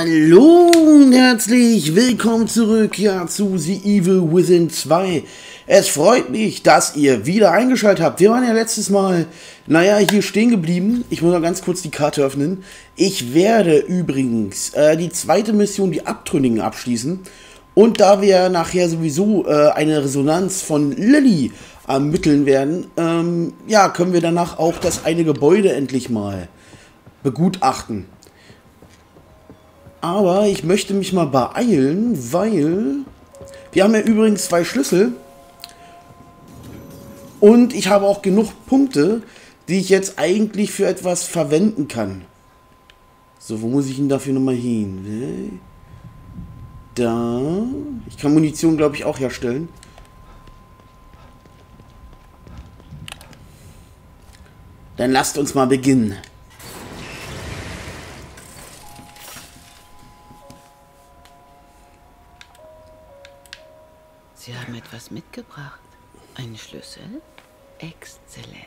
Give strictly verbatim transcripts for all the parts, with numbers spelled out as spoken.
Hallo und herzlich willkommen zurück ja, zu The Evil Within zwei. Es freut mich, dass ihr wieder eingeschaltet habt. Wir waren ja letztes Mal, naja, hier stehen geblieben. Ich muss noch ganz kurz die Karte öffnen. Ich werde übrigens äh, die zweite Mission, die Abtrünnigen, abschließen. Und da wir nachher sowieso äh, eine Resonanz von Lilly ermitteln werden, ähm, ja, können wir danach auch das eine Gebäude endlich mal begutachten. Aber ich möchte mich mal beeilen, weil wir haben ja übrigens zwei Schlüssel und ich habe auch genug Punkte, die ich jetzt eigentlich für etwas verwenden kann. So, wo muss ich denn dafür nochmal hin? Da. Ich kann Munition, glaube ich, auch herstellen. Dann lasst uns mal beginnen. Sie haben etwas mitgebracht. Einen Schlüssel? Exzellent.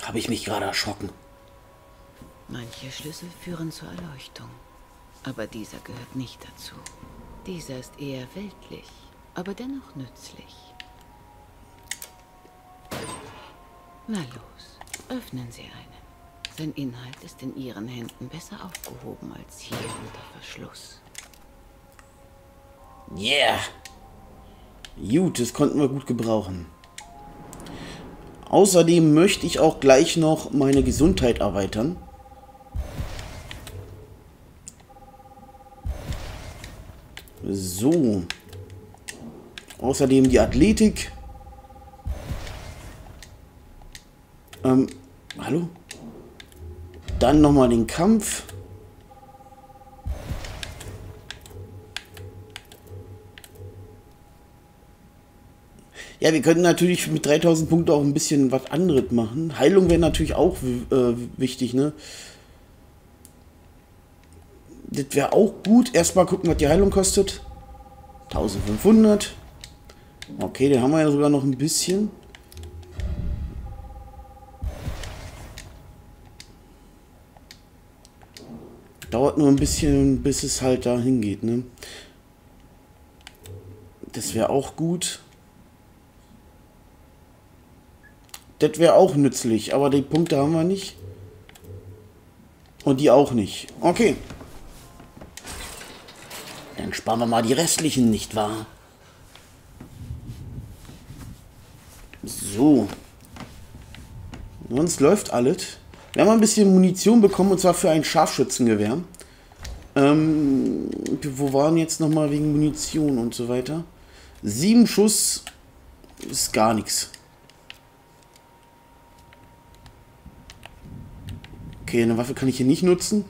Habe ich mich gerade erschrocken. Manche Schlüssel führen zur Erleuchtung. Aber dieser gehört nicht dazu. Dieser ist eher weltlich, aber dennoch nützlich. Na los, öffnen Sie einen. Sein Inhalt ist in Ihren Händen besser aufgehoben als hier unter Verschluss. Yeah! Gut, das konnten wir gut gebrauchen. Außerdem möchte ich auch gleich noch meine Gesundheit erweitern. So. Außerdem die Athletik. Ähm, hallo? Dann nochmal den Kampf. Ja, wir könnten natürlich mit dreitausend Punkten auch ein bisschen was anderes machen. Heilung wäre natürlich auch äh, wichtig, ne? Das wäre auch gut. Erstmal gucken, was die Heilung kostet. eintausendfünfhundert. Okay, den haben wir ja sogar noch ein bisschen. Dauert nur ein bisschen, bis es halt da hingeht, ne? Das wäre auch gut. Das wäre auch nützlich, aber die Punkte haben wir nicht. Und die auch nicht. Okay. Dann sparen wir mal die restlichen, nicht wahr? So. Sonst läuft alles. Wir haben ein bisschen Munition bekommen, und zwar für ein Scharfschützengewehr. Ähm, wo waren jetzt nochmal wegen Munition und so weiter? Sieben Schuss ist gar nichts. Okay, eine Waffe kann ich hier nicht nutzen.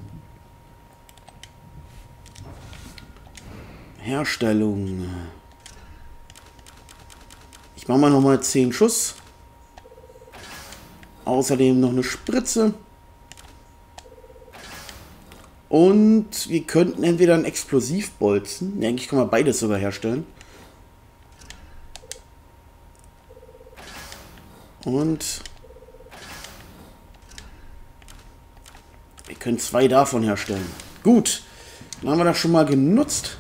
Herstellung. Ich mache mal nochmal zehn Schuss. Außerdem noch eine Spritze. Und wir könnten entweder einen Explosivbolzen. Ne, eigentlich kann man beides sogar herstellen. Und wir können zwei davon herstellen. Gut, dann haben wir das schon mal genutzt.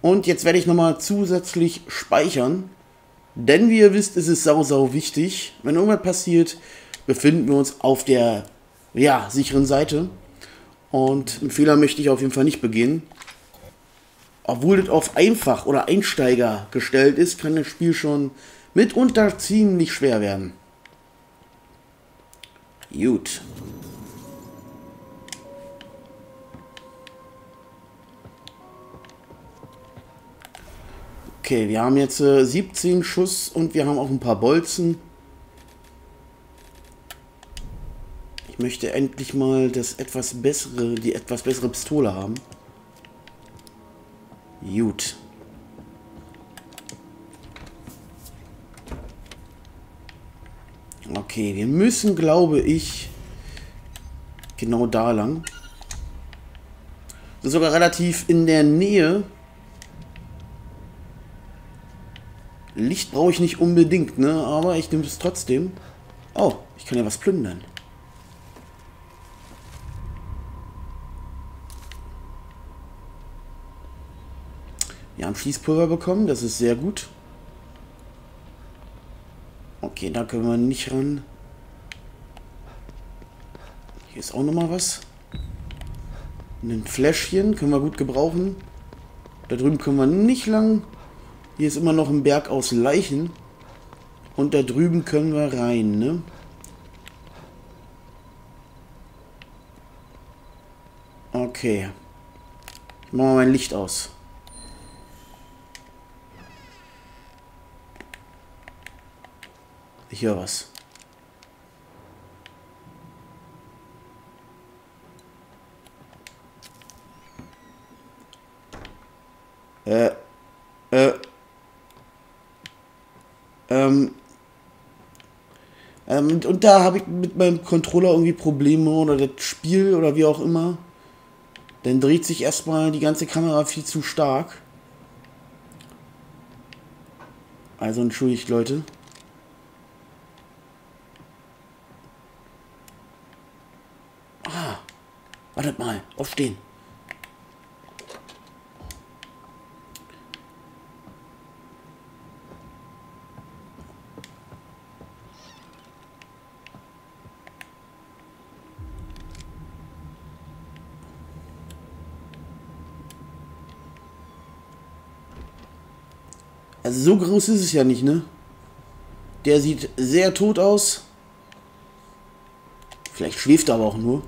Und jetzt werde ich nochmal zusätzlich speichern. Denn wie ihr wisst, ist es sau, sau wichtig. Wenn irgendwas passiert, befinden wir uns auf der, ja, sicheren Seite. Und einen Fehler möchte ich auf jeden Fall nicht begehen. Obwohl das auf einfach oder Einsteiger gestellt ist, kann das Spiel schon mitunter ziemlich schwer werden. Gut. Okay, wir haben jetzt äh, siebzehn Schuss und wir haben auch ein paar Bolzen. Ich möchte endlich mal das etwas bessere, die etwas bessere Pistole haben. Gut. Okay, wir müssen, glaube ich, genau da lang. Das ist sogar relativ in der Nähe. Licht brauche ich nicht unbedingt, ne? Aber ich nehme es trotzdem. Oh, ich kann ja was plündern. Wir haben Fließpulver bekommen, das ist sehr gut. Okay, da können wir nicht ran. Hier ist auch nochmal was. Ein Fläschchen können wir gut gebrauchen. Da drüben können wir nicht lang. Hier ist immer noch ein Berg aus Leichen. Und da drüben können wir rein, ne? Okay. Ich mache mal mein Licht aus. Ich höre was. Äh. Äh. Ähm. ähm und, und da habe ich mit meinem Controller irgendwie Probleme oder das Spiel oder wie auch immer. Dann dreht sich erstmal die ganze Kamera viel zu stark. Also entschuldigt, Leute. Ah. Wartet mal. Aufstehen. Also so groß ist es ja nicht, ne? Der sieht sehr tot aus. Vielleicht schläft er aber auch nur.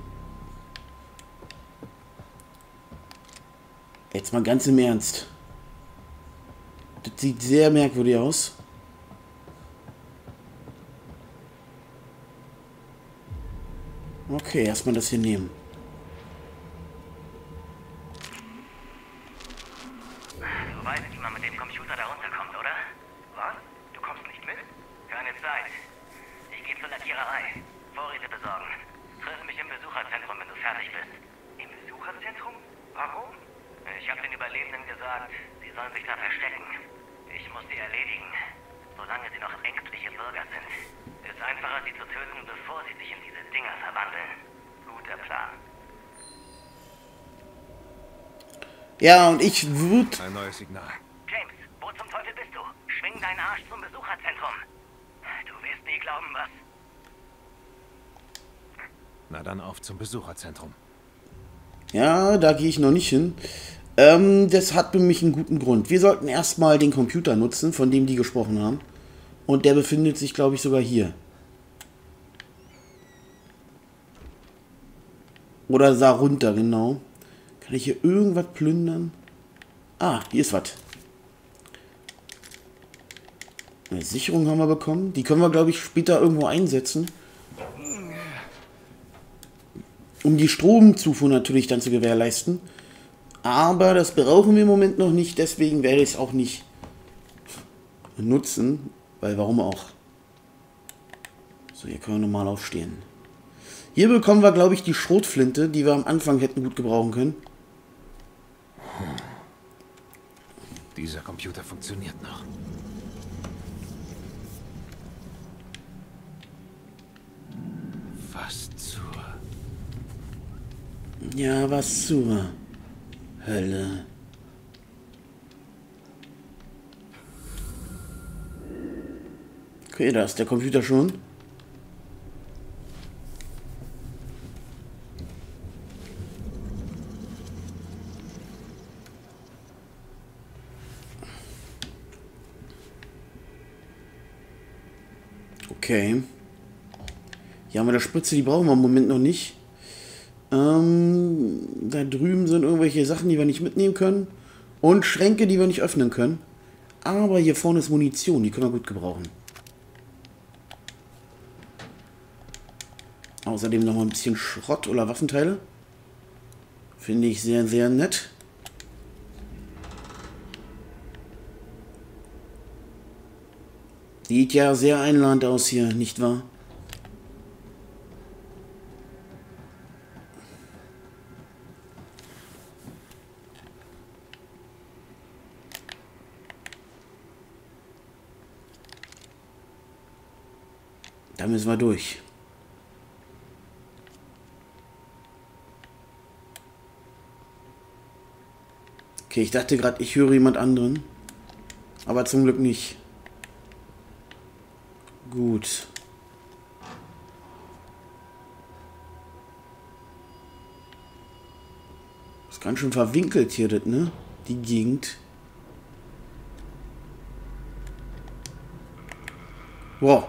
Jetzt mal ganz im Ernst. Das sieht sehr merkwürdig aus. Okay, erstmal das hier nehmen. Ja, und ich würde... Ein neues Signal. James, wo zum Teufel bist du? Schwing deinen Arsch zum Besucherzentrum. Du wirst nie glauben, was... Na dann auf zum Besucherzentrum. Ja, da gehe ich noch nicht hin. Ähm, das hat für mich einen guten Grund. Wir sollten erstmal den Computer nutzen, von dem die gesprochen haben. Und der befindet sich, glaube ich, sogar hier. Oder da runter, genau. Kann ich hier irgendwas plündern? Ah, hier ist was. Eine Sicherung haben wir bekommen. Die können wir, glaube ich, später irgendwo einsetzen. Um die Stromzufuhr natürlich dann zu gewährleisten. Aber das brauchen wir im Moment noch nicht. Deswegen werde ich es auch nicht nutzen. Weil warum auch? So, hier können wir normal aufstehen. Hier bekommen wir, glaube ich, die Schrotflinte, die wir am Anfang hätten gut gebrauchen können. Dieser Computer funktioniert noch. Was zur... Ja, was zur... Hölle. Okay, da ist der Computer schon. Okay. Hier haben wir eine Spritze, die brauchen wir im Moment noch nicht. Ähm, da drüben sind irgendwelche Sachen, die wir nicht mitnehmen können. Und Schränke, die wir nicht öffnen können. Aber hier vorne ist Munition, die können wir gut gebrauchen. Außerdem noch mal ein bisschen Schrott oder Waffenteile. Finde ich sehr, sehr nett. Sieht ja sehr einladend aus hier, nicht wahr? Da müssen wir durch. Okay, ich dachte gerade, ich höre jemand anderen. Aber zum Glück nicht. Gut. Ist ganz schön verwinkelt hier, das, ne? Die Gegend. Wow.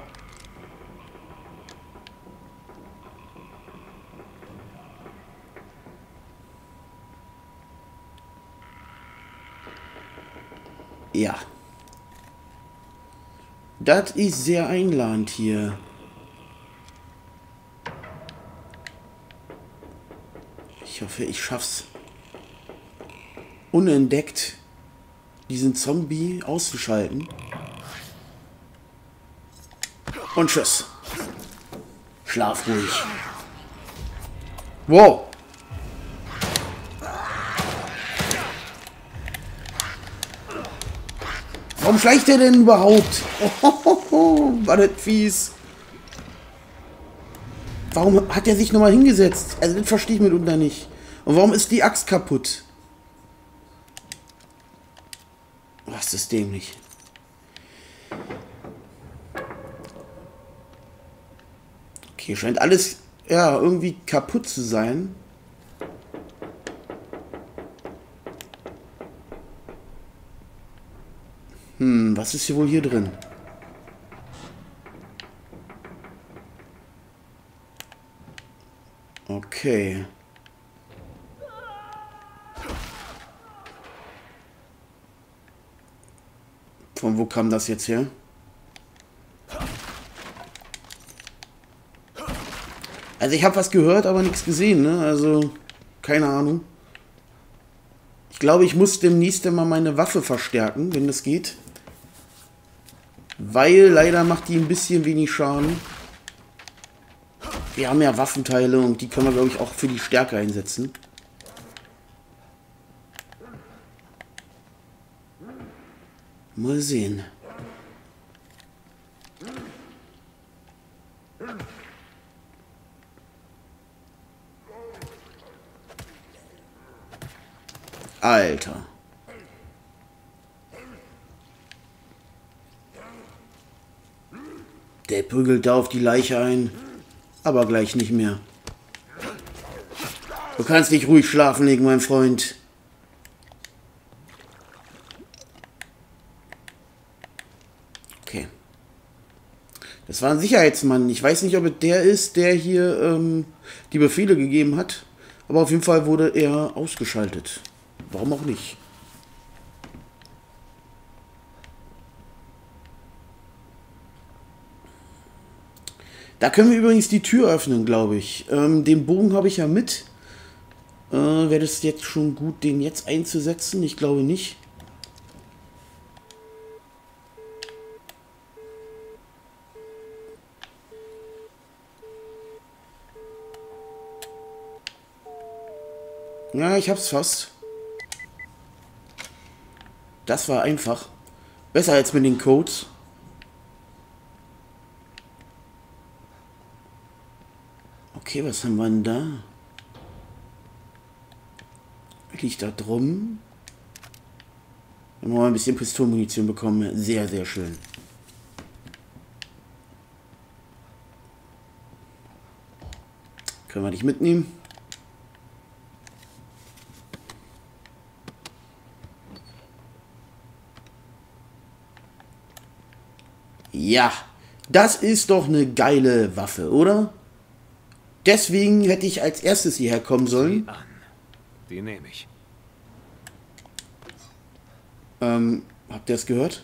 Ja. Das ist sehr einladend hier. Ich hoffe, ich schaff's. Unentdeckt diesen Zombie auszuschalten. Und tschüss. Schlaf ruhig. Wow. Warum schleicht der denn überhaupt? Oh, war das fies. Warum hat er sich nochmal hingesetzt? Also das verstehe ich mitunter nicht. Und warum ist die Axt kaputt? Was ist dämlich? Okay, scheint alles ja irgendwie kaputt zu sein. Hm, was ist hier wohl hier drin? Okay. Von wo kam das jetzt her? Also ich habe was gehört, aber nichts gesehen, ne? Also, keine Ahnung. Ich glaube, ich muss demnächst immer meine Waffe verstärken, wenn das geht. Weil leider macht die ein bisschen wenig Schaden. Wir haben ja Waffenteile und die können wir, glaube ich, auch für die Stärke einsetzen. Mal sehen. Alter. Der prügelt da auf die Leiche ein, aber gleich nicht mehr. Du kannst dich ruhig schlafen legen, mein Freund. Okay. Das war ein Sicherheitsmann. Ich weiß nicht, ob es der ist, der hier ähm, die Befehle gegeben hat, aber auf jeden Fall wurde er ausgeschaltet. Warum auch nicht? Da können wir übrigens die Tür öffnen, glaube ich. Ähm, den Bogen habe ich ja mit. Äh, wäre das jetzt schon gut, den jetzt einzusetzen? Ich glaube nicht. Ja, ich hab's fast. Das war einfach. Besser als mit den Codes. Okay, was haben wir denn da? Liegt da drum. Dann haben wir ein bisschen Pistolenmunition bekommen. Sehr, sehr schön. Können wir dich mitnehmen? Ja, das ist doch eine geile Waffe, oder? Deswegen hätte ich als erstes hierher kommen sollen. Die nehme ich. Ähm, habt ihr es gehört?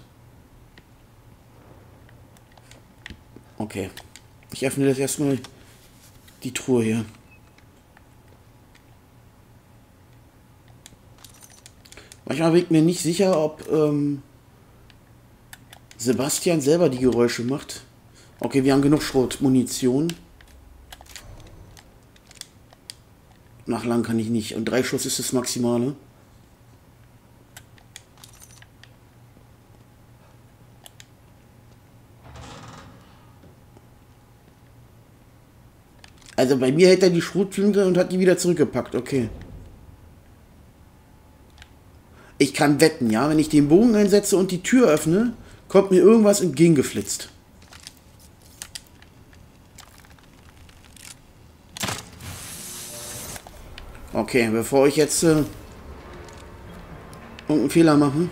Okay. Ich öffne das erstmal die Truhe hier. Manchmal bin ich mir nicht sicher, ob, ähm... Sebastian selber die Geräusche macht. Okay, wir haben genug Schrotmunition. Nachladen kann ich nicht. Und drei Schuss ist das Maximale. Also bei mir hält er die Schrotflinte und hat die wieder zurückgepackt. Okay. Ich kann wetten, ja, wenn ich den Bogen einsetze und die Tür öffne, kommt mir irgendwas entgegengeflitzt. Okay, bevor ich jetzt äh, irgendeinen Fehler mache.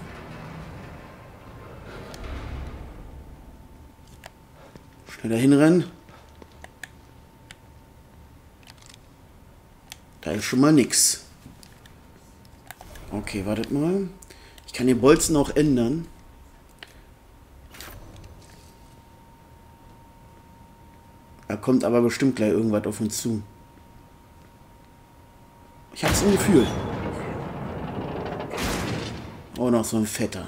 Schneller hinrennen. Da ist schon mal nix. Okay, wartet mal. Ich kann den Bolzen auch ändern. Da kommt aber bestimmt gleich irgendwas auf uns zu. Ich hab's im Gefühl. Oh, noch so ein Vetter.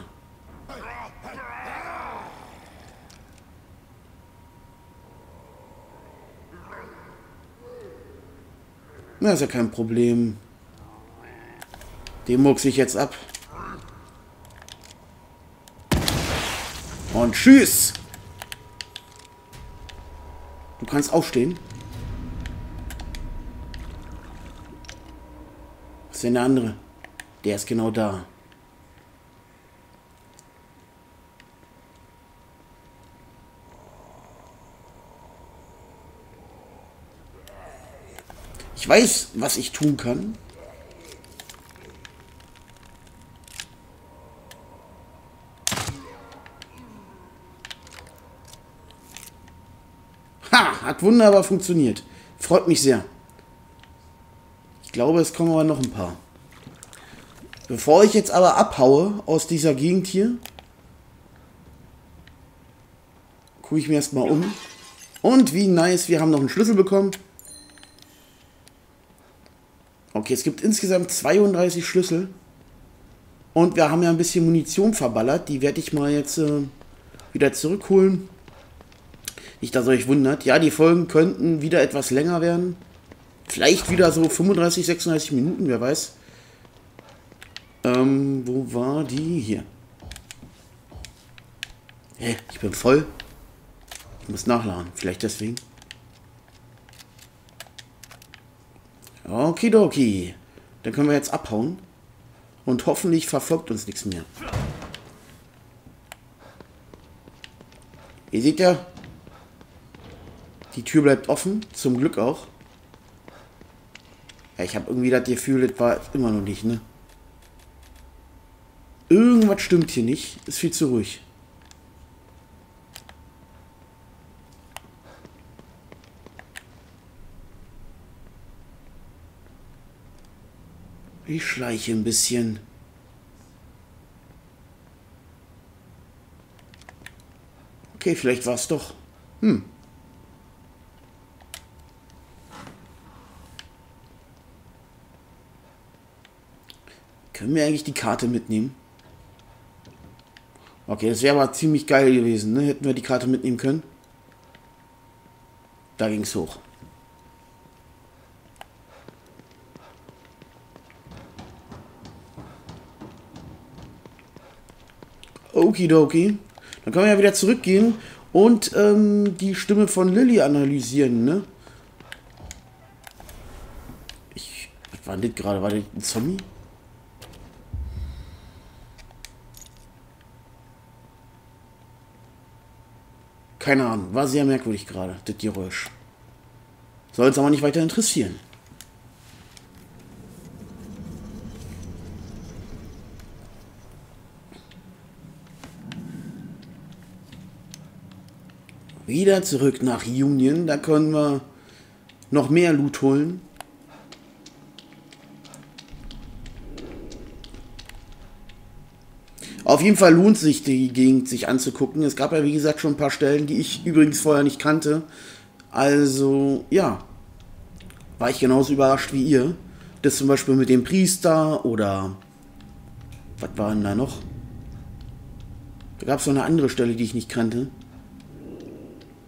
Na, ist ja kein Problem. Den muckse ich jetzt ab. Und tschüss! Du kannst aufstehen. Was ist denn der andere? Der ist genau da. Ich weiß, was ich tun kann. Ha! Hat wunderbar funktioniert. Freut mich sehr. Ich glaube, es kommen aber noch ein paar. Bevor ich jetzt aber abhaue aus dieser Gegend hier, gucke ich mir erstmal um. Und wie nice, wir haben noch einen Schlüssel bekommen. Okay, es gibt insgesamt zweiunddreißig Schlüssel. Und wir haben ja ein bisschen Munition verballert. Die werde ich mal jetzt äh, wieder zurückholen. Nicht, dass ihr euch wundert. Ja, die Folgen könnten wieder etwas länger werden. Vielleicht wieder so fünfunddreißig, sechsunddreißig Minuten, wer weiß. Ähm, wo war die? Hier. Hä, ich bin voll. Ich muss nachladen. Vielleicht deswegen. Okidoki. Dann können wir jetzt abhauen. Und hoffentlich verfolgt uns nichts mehr. Ihr seht ja, die Tür bleibt offen. Zum Glück auch. Ja, ich habe irgendwie das Gefühl, das war immer noch nicht, ne? Irgendwas stimmt hier nicht. Ist viel zu ruhig. Ich schleiche ein bisschen. Okay, vielleicht war es doch. Hm. Können wir eigentlich die Karte mitnehmen? Okay, das wäre aber ziemlich geil gewesen, ne? Hätten wir die Karte mitnehmen können. Da ging es hoch. Okidoki. Dann können wir ja wieder zurückgehen und ähm, die Stimme von Lilly analysieren, ne? Ich. Was war denn das gerade? War das ein Zombie? Keine Ahnung. War sehr merkwürdig gerade, das Geräusch. Soll uns aber nicht weiter interessieren. Wieder zurück nach Union. Da können wir noch mehr Loot holen. Auf jeden Fall lohnt sich die Gegend sich anzugucken. Es gab ja wie gesagt schon ein paar Stellen, die ich übrigens vorher nicht kannte. Also ja, war ich genauso überrascht wie ihr. Das zum Beispiel mit dem Priester oder was war denn da noch? Da gab es noch eine andere Stelle, die ich nicht kannte.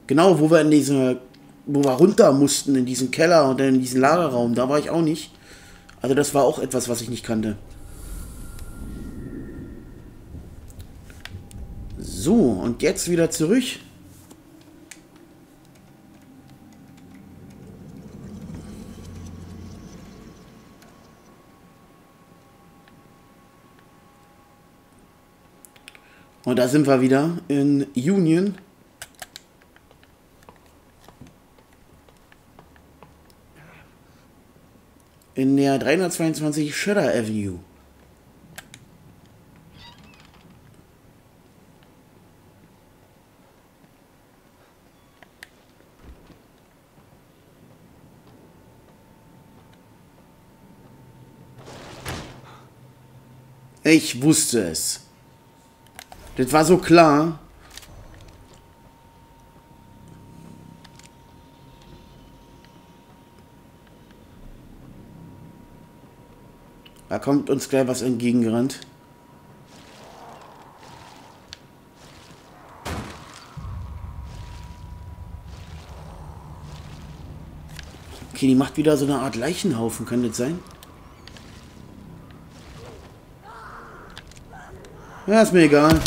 Genau, wo wir in diese, wo wir runter mussten, in diesen Keller und in diesen Lagerraum, da war ich auch nicht. Also das war auch etwas, was ich nicht kannte. So, und jetzt wieder zurück. Und da sind wir wieder in Union. In der dreihundertzweiundzwanzig Shutter Avenue. Ich wusste es. Das war so klar. Da kommt uns gleich was entgegengerannt. Okay, die macht wieder so eine Art Leichenhaufen, kann das sein? Ja, ist mir egal.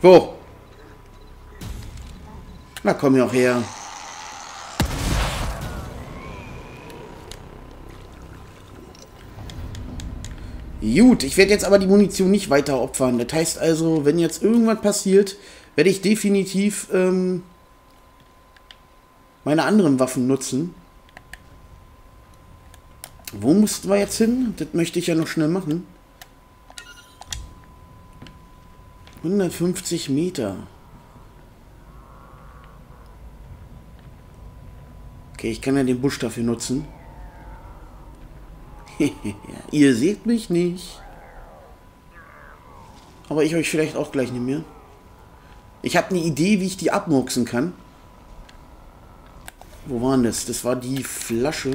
Wo? Na komm ja auch her. Gut, ich werde jetzt aber die Munition nicht weiter opfern. Das heißt also, wenn jetzt irgendwas passiert, werde ich definitiv ähm, meine anderen Waffen nutzen. Wo mussten wir jetzt hin? Das möchte ich ja noch schnell machen. hundertfünfzig Meter. Okay, ich kann ja den Busch dafür nutzen. Ihr seht mich nicht. Aber ich euch vielleicht auch gleich nicht mehr. Ich habe eine Idee, wie ich die abmurksen kann. Wo waren das? Das war die Flasche.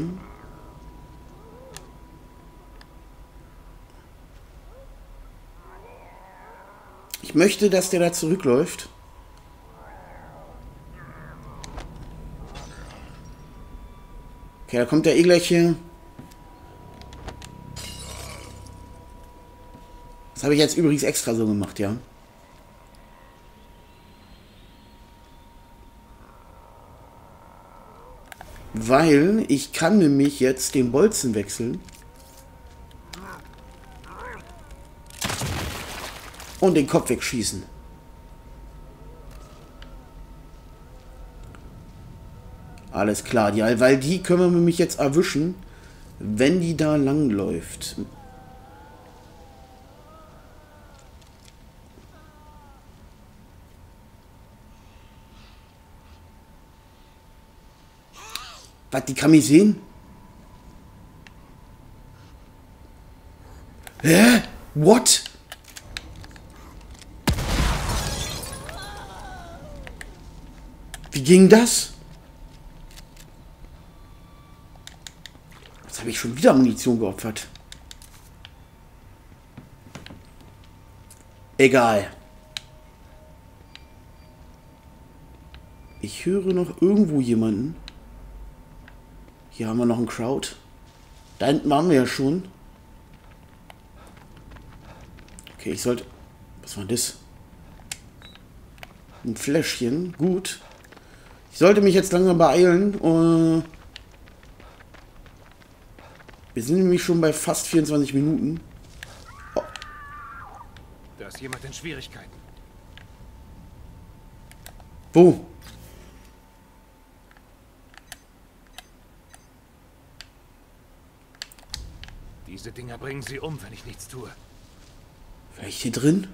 Ich möchte, dass der da zurückläuft. Okay, da kommt der eh gleich hier. Das habe ich jetzt übrigens extra so gemacht, ja. Weil ich kann nämlich jetzt den Bolzen wechseln. Und den Kopf wegschießen. Alles klar, die, weil die können wir nämlich jetzt erwischen, wenn die da lang läuft. Was, die kann mich sehen? Hä? What? Wie ging das? Jetzt habe ich schon wieder Munition geopfert. Egal. Ich höre noch irgendwo jemanden. Hier haben wir noch einen Crowd. Da hinten waren wir ja schon. Okay, ich sollte... Was war das? Ein Fläschchen. Gut. Ich sollte mich jetzt langsam beeilen. Uh, wir sind nämlich schon bei fast vierundzwanzig Minuten. Oh. Da ist jemand in Schwierigkeiten. Wo? Diese Dinger bringen sie um, wenn ich nichts tue. Vielleicht hier drin?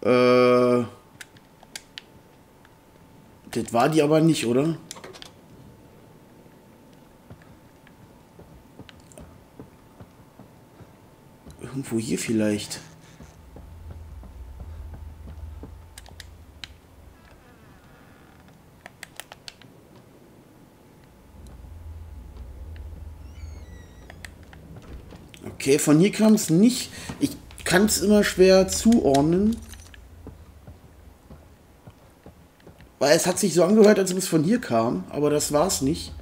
Äh, das war die aber nicht, oder? Irgendwo hier vielleicht. Okay, von hier kam es nicht. Ich kann es immer schwer zuordnen. Weil es hat sich so angehört, als ob es von hier kam, aber das war es nicht.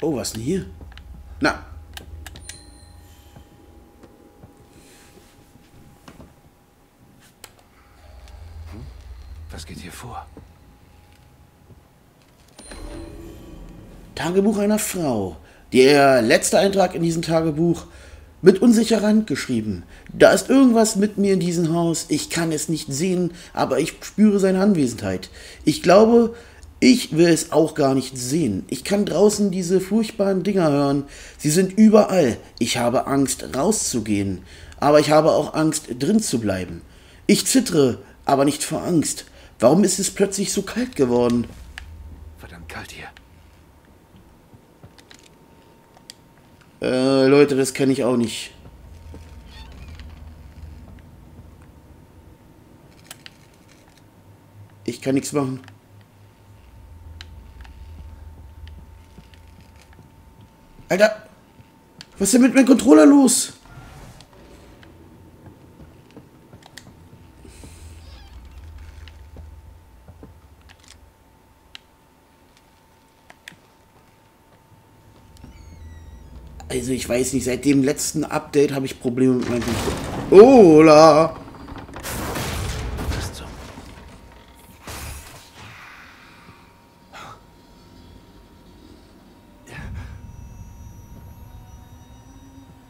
Oh, was denn hier? Na. Was geht hier vor? Tagebuch einer Frau. Der letzte Eintrag in diesem Tagebuch mit unsicherer Hand geschrieben. Da ist irgendwas mit mir in diesem Haus. Ich kann es nicht sehen, aber ich spüre seine Anwesenheit. Ich glaube, ich will es auch gar nicht sehen. Ich kann draußen diese furchtbaren Dinger hören. Sie sind überall. Ich habe Angst, rauszugehen. Aber ich habe auch Angst, drin zu bleiben. Ich zittere, aber nicht vor Angst. Warum ist es plötzlich so kalt geworden? Verdammt kalt hier. Äh, Leute, das kenne ich auch nicht. Ich kann nichts machen. Alter! Was ist denn mit meinem Controller los? Also ich weiß nicht, seit dem letzten Update habe ich Probleme mit meinem Controller. Oh la!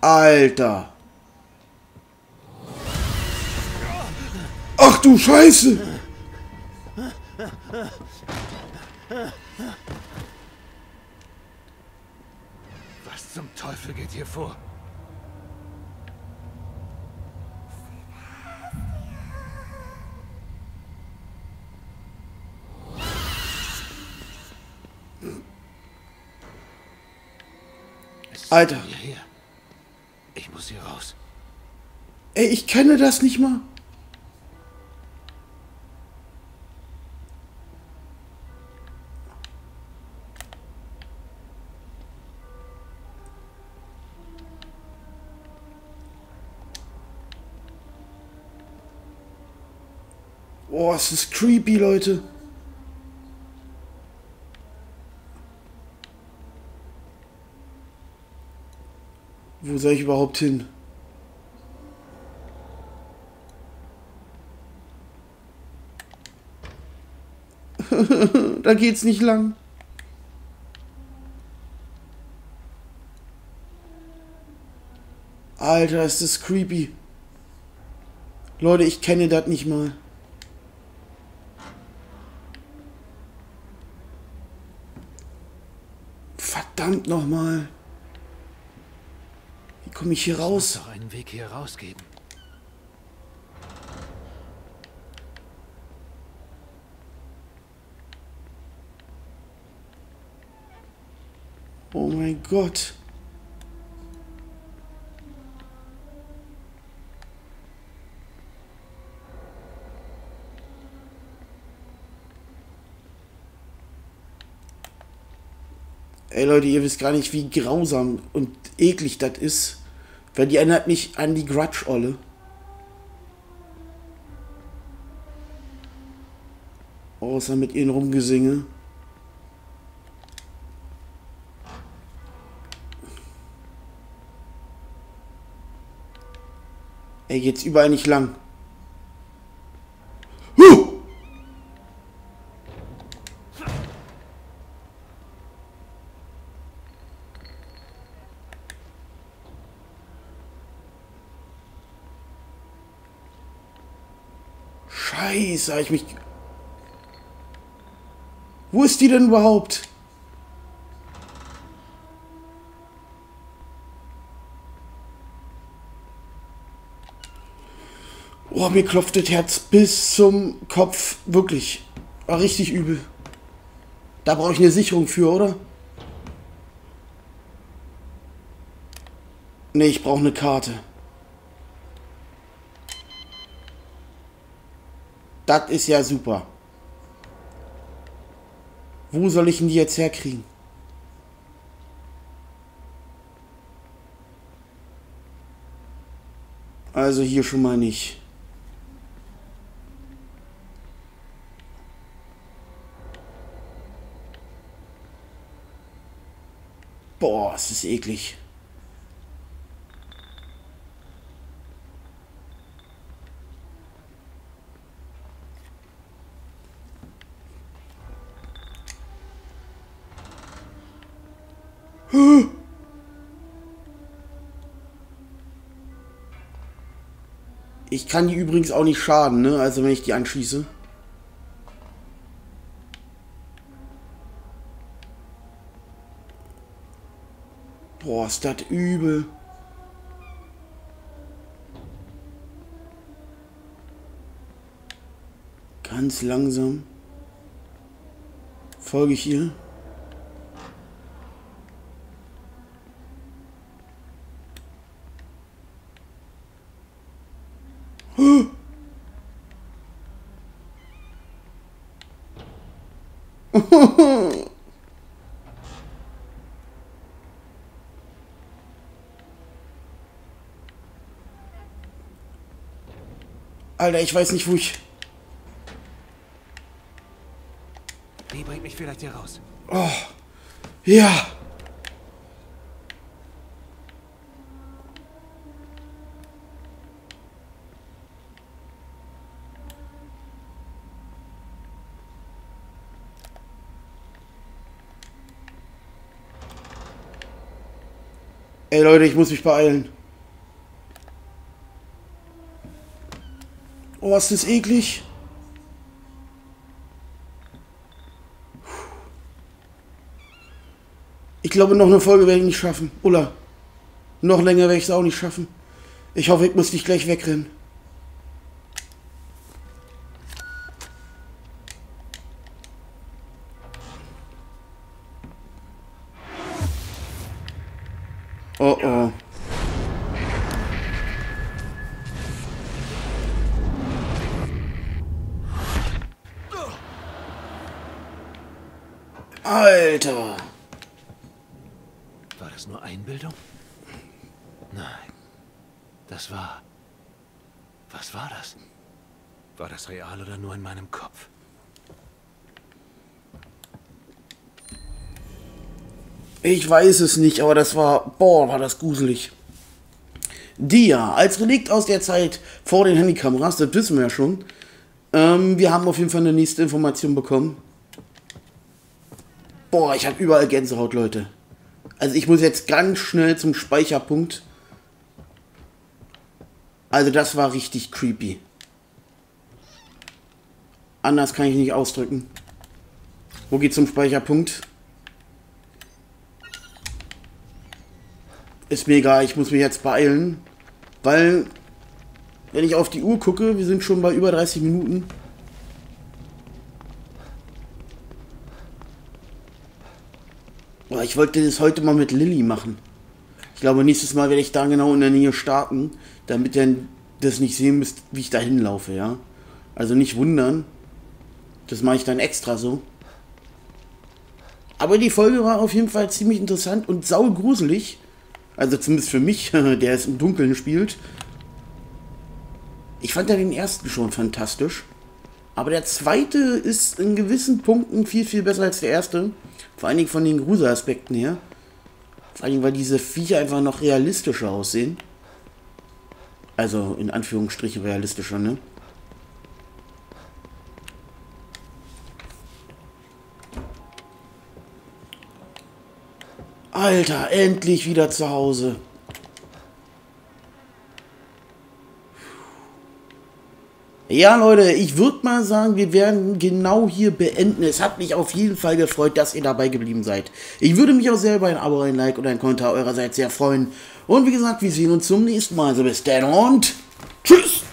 Alter! Ach du Scheiße! Was zum Teufel geht hier vor? Alter! Ich muss hier raus. Ey, ich kenne das nicht mal. Oh, es ist creepy, Leute. Wo soll ich überhaupt hin? Da geht's nicht lang. Alter, ist das creepy. Leute, ich kenne das nicht mal. Verdammt nochmal. Komme ich hier raus? Es muss doch einen Weg hier rausgeben. Oh mein Gott. Ey Leute, ihr wisst gar nicht, wie grausam und eklig das ist. Weil die erinnert mich an die Grudge-Olle. Außer mit ihren Rumgesinge. Ey, geht's überall nicht lang. Huh! Scheiße, hab ich mich... Wo ist die denn überhaupt? Oh, mir klopft das Herz bis zum Kopf. Wirklich. War richtig übel. Da brauche ich eine Sicherung für, oder? Nee, ich brauche eine Karte. Das ist ja super. Wo soll ich ihn jetzt herkriegen? Also hier schon mal nicht. Boah, es ist eklig. Ich kann die übrigens auch nicht schaden, ne? Also wenn ich die anschieße. Boah, ist das übel. Ganz langsam. Folge ich ihr. Alter, ich weiß nicht, wo ich... Die bringt mich vielleicht hier raus. Oh, ja. Ey Leute, ich muss mich beeilen. Oh, ist das eklig. Ich glaube, noch eine Folge werde ich nicht schaffen. Oder noch länger werde ich es auch nicht schaffen. Ich hoffe, ich muss nicht gleich wegrennen. Oh oh. Alter. War das nur Einbildung? Nein. Das war... Was war das? War das real oder nur in meinem Kopf? Ich weiß es nicht, aber das war... Boah, war das gruselig. Dia, als Relikt aus der Zeit vor den Handykameras, das wissen wir ja schon. Ähm, wir haben auf jeden Fall eine nächste Information bekommen. Boah, ich habe überall Gänsehaut, Leute. Also ich muss jetzt ganz schnell zum Speicherpunkt. Also das war richtig creepy. Anders kann ich nicht ausdrücken. Wo geht's zum Speicherpunkt? Ist mir egal, ich muss mich jetzt beeilen. Weil, wenn ich auf die Uhr gucke, wir sind schon bei über dreißig Minuten. Ich wollte das heute mal mit Lilly machen. Ich glaube, nächstes Mal werde ich da genau in der Nähe starten, damit ihr das nicht sehen müsst, wie ich da hinlaufe, ja? Also nicht wundern. Das mache ich dann extra so. Aber die Folge war auf jeden Fall ziemlich interessant und saugruselig. Also zumindest für mich, der es im Dunkeln spielt. Ich fand ja den ersten schon fantastisch. Aber der zweite ist in gewissen Punkten viel, viel besser als der erste. Vor allen Dingen von den Gruselaspekten her. Vor allen Dingen, weil diese Viecher einfach noch realistischer aussehen. Also in Anführungsstrichen realistischer, ne? Alter, endlich wieder zu Hause. Ja, Leute, ich würde mal sagen, wir werden genau hier beenden. Es hat mich auf jeden Fall gefreut, dass ihr dabei geblieben seid. Ich würde mich auch sehr über ein Abo, ein Like und ein Kommentar eurerseits sehr freuen. Und wie gesagt, wir sehen uns zum nächsten Mal. Also bis dann und tschüss!